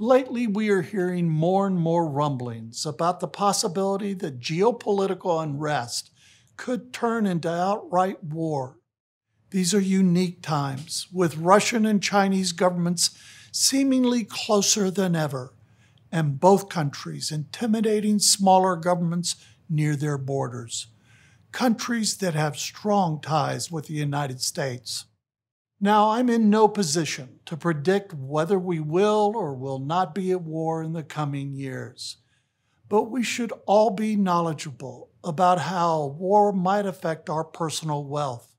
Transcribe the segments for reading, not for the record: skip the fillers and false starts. Lately, we are hearing more and more rumblings about the possibility that geopolitical unrest could turn into outright war. These are unique times, with Russian and Chinese governments seemingly closer than ever, and both countries intimidating smaller governments near their borders, countries that have strong ties with the United States. Now, I'm in no position to predict whether we will or will not be at war in the coming years, but we should all be knowledgeable about how war might affect our personal wealth.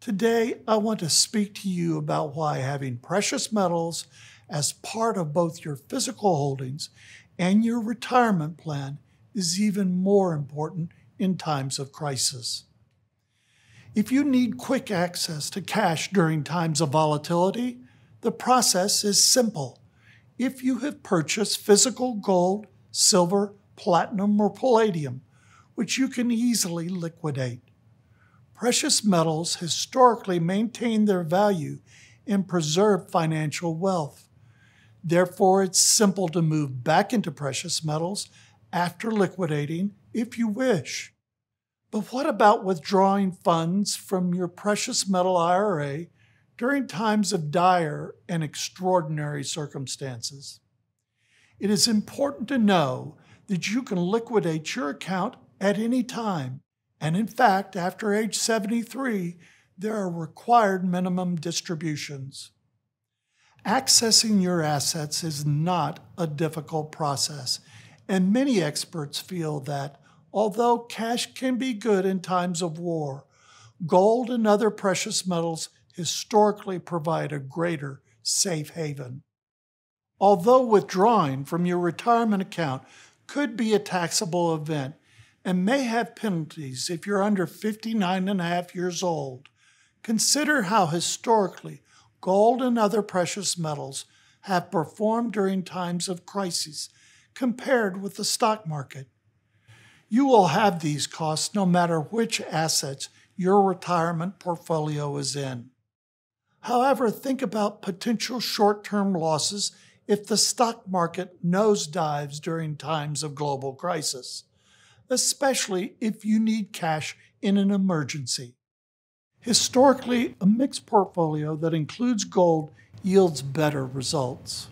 Today, I want to speak to you about why having precious metals as part of both your physical holdings and your retirement plan is even more important in times of crisis. If you need quick access to cash during times of volatility, the process is simple. If you have purchased physical gold, silver, platinum, or palladium, which you can easily liquidate. Precious metals historically maintain their value and preserve financial wealth. Therefore, it's simple to move back into precious metals after liquidating if you wish. But what about withdrawing funds from your precious metal IRA during times of dire and extraordinary circumstances? It is important to know that you can liquidate your account at any time. And in fact, after age 73, there are required minimum distributions. Accessing your assets is not a difficult process, and many experts feel that although cash can be good in times of war, gold and other precious metals historically provide a greater safe haven. Although withdrawing from your retirement account could be a taxable event and may have penalties if you're under 59.5 years old, consider how historically gold and other precious metals have performed during times of crisis compared with the stock market. You will have these costs no matter which assets your retirement portfolio is in. However, think about potential short-term losses if the stock market nosedives during times of global crisis, especially if you need cash in an emergency. Historically, a mixed portfolio that includes gold yields better results.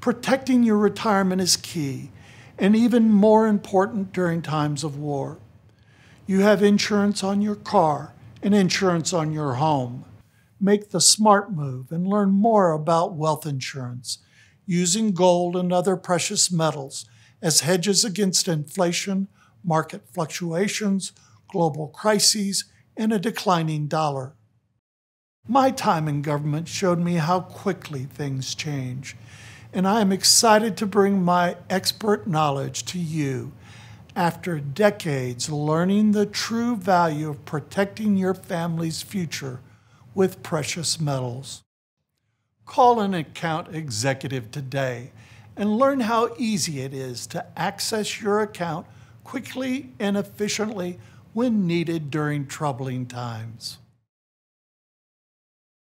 Protecting your retirement is key, and even more important during times of war. You have insurance on your car and insurance on your home. Make the smart move and learn more about wealth insurance, using gold and other precious metals as hedges against inflation, market fluctuations, global crises, and a declining dollar. My time in government showed me how quickly things change, and I am excited to bring my expert knowledge to you after decades learning the true value of protecting your family's future with precious metals. Call an account executive today and learn how easy it is to access your account quickly and efficiently when needed during troubling times.